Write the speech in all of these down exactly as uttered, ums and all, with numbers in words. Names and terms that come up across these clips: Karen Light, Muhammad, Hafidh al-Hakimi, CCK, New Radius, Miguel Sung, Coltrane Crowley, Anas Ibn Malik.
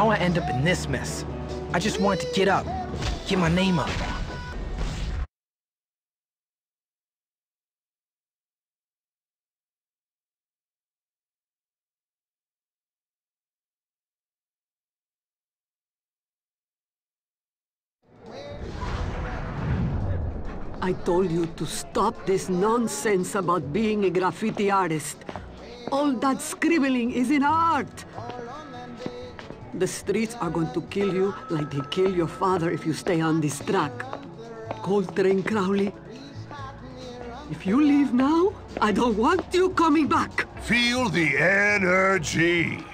how I end up in this mess. I just wanted to get up, get my name up. I told you to stop this nonsense about being a graffiti artist. All that scribbling is in art. The streets are going to kill you like they kill your father if you stay on this track. Coltrane Crowley, if you leave now, I don't want you coming back. Feel the energy.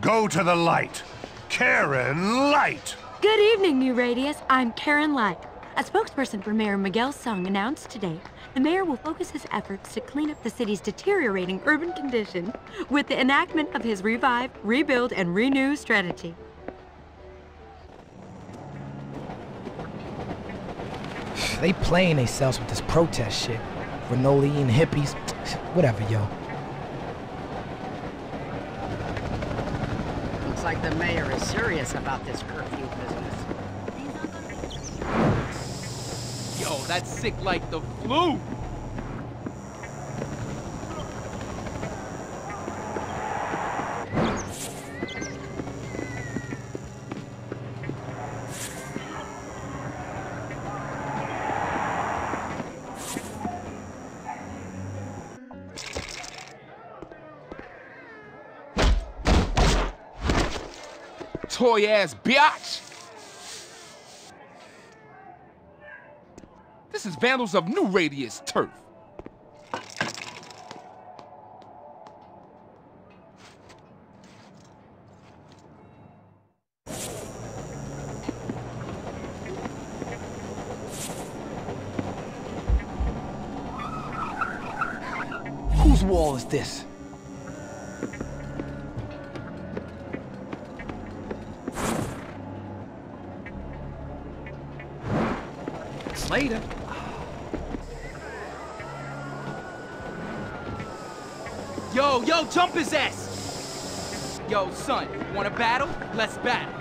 Go to the light. Karen Light. Good evening, New Radius. I'm Karen Light. A spokesperson for Mayor Miguel Sung announced today the mayor will focus his efforts to clean up the city's deteriorating urban condition with the enactment of his Revive, Rebuild, and Renew strategy. They playing themselves with this protest shit. Renoli and hippies, whatever, yo. Looks like the mayor is serious about this curfew business. Yo, that's sick like the flu! Toy-ass biatch! This is vandals of New Radius turf. Whose wall is this? Later. Yo, yo, jump his ass! Yo, son, wanna battle? Let's battle.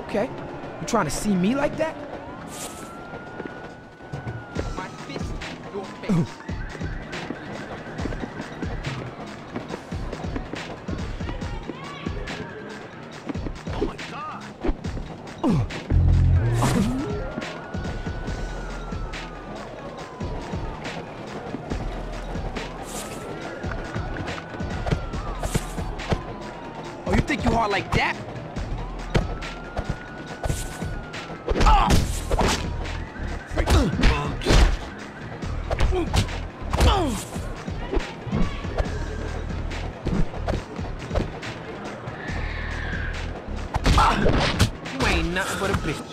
Okay. You trying to see me like that? My fist in your face. Ooh. Oh my god! Ooh. Like that? Oh! You ain't nothing but a bitch.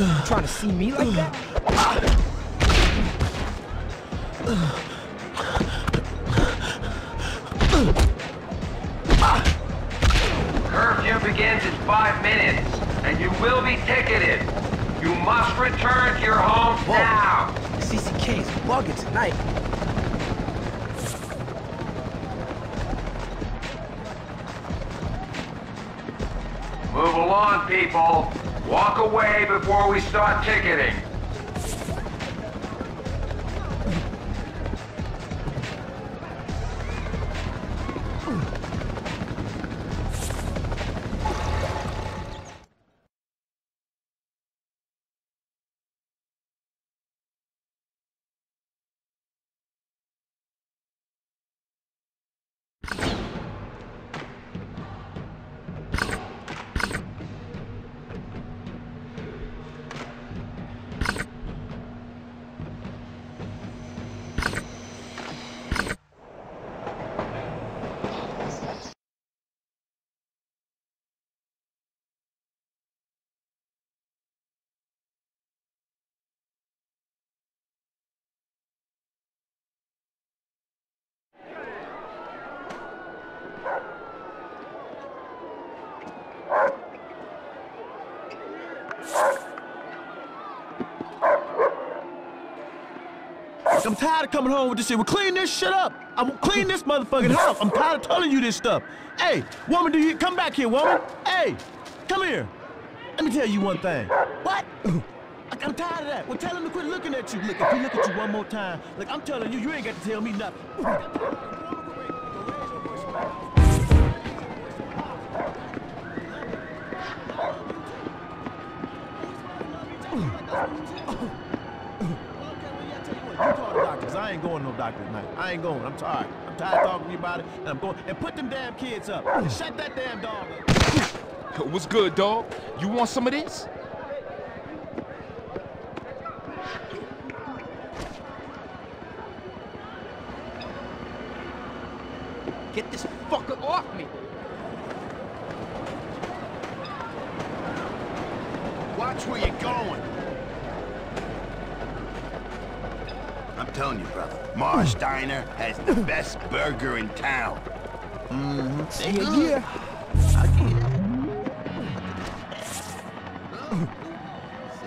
You trying to see me like that? Curfew begins in five minutes, and you will be ticketed. You must return to your homes Whoa. now. The C C K is bugging tonight. Move along, people. Walk away before we start ticketing. I'm tired of coming home with this shit. We're cleaning this shit up. I'm gonna clean this motherfucking house. I'm tired of telling you this stuff. Hey, woman, do you come back here, woman? Hey, come here. Let me tell you one thing. What? I'm tired of that. Well, tell him to quit looking at you. Look, if he look at you one more time, like I'm telling you, you ain't got to tell me nothing. I ain't going to no doctor tonight. I ain't going. I'm tired. I'm tired talking to you about it, and I'm going. And put them damn kids up. And shut that damn dog up. What's good, dog? You want some of this? Get this fucker off me. Watch where you're going. I'm telling you, brother, Mars Diner has the best burger in town. Mm-hmm. Say it here. I get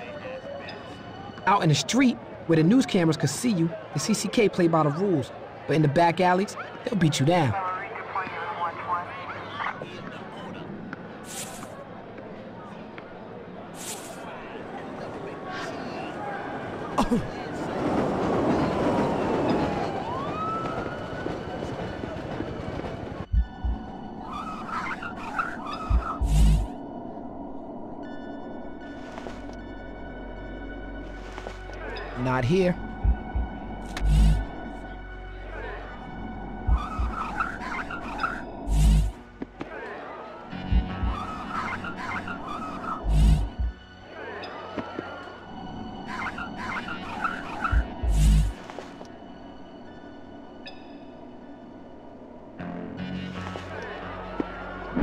it. Out in the street, where the news cameras could see you, the C C K play by the rules. But in the back alleys, they'll beat you down. Not here.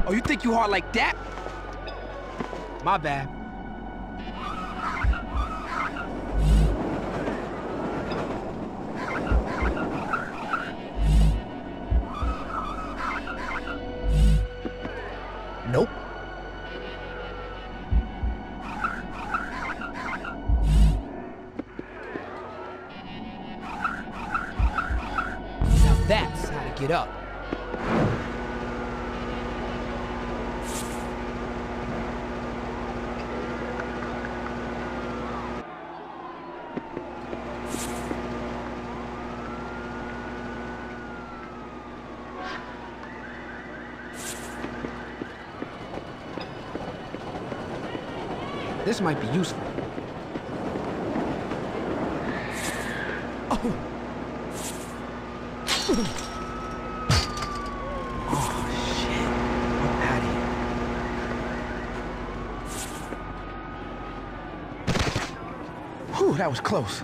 Oh, you think you hard like that? My bad. Nope. Now that's how to get up. This might be useful. Oh. Oh, shit. I'm out of here. Whew, that was close.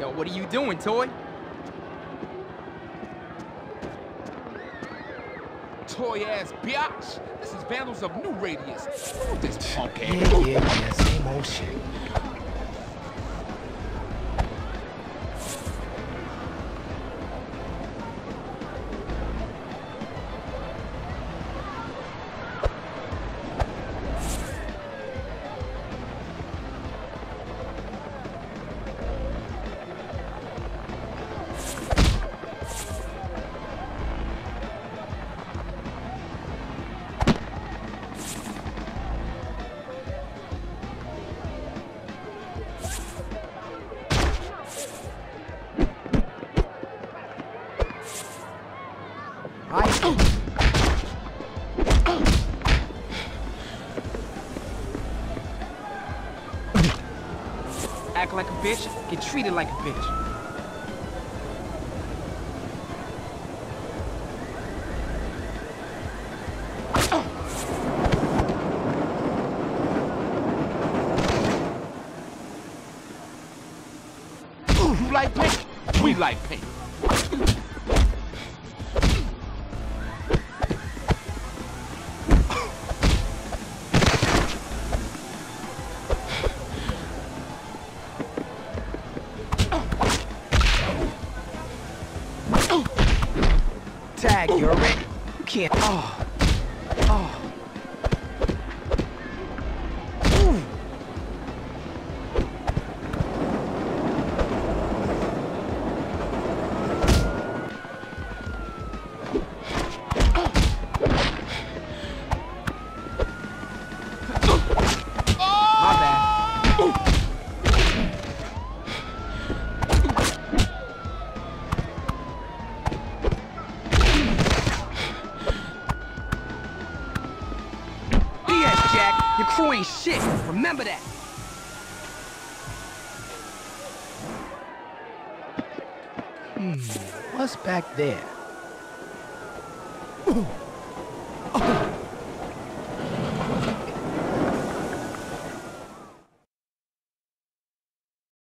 Yo, what are you doing, Toy? Toy-ass biatch. This is Vandals of New Radius. Ooh, this punk ass. Yeah, yeah, yeah, same old shit. Act like a bitch, get treated like a bitch. Ooh, you like pink? We like pink. Tag, you're ready. You can't. Oh. Oh. Ooh. crew ain't shit. Remember that. Hmm, what's back there? Ooh. Oh.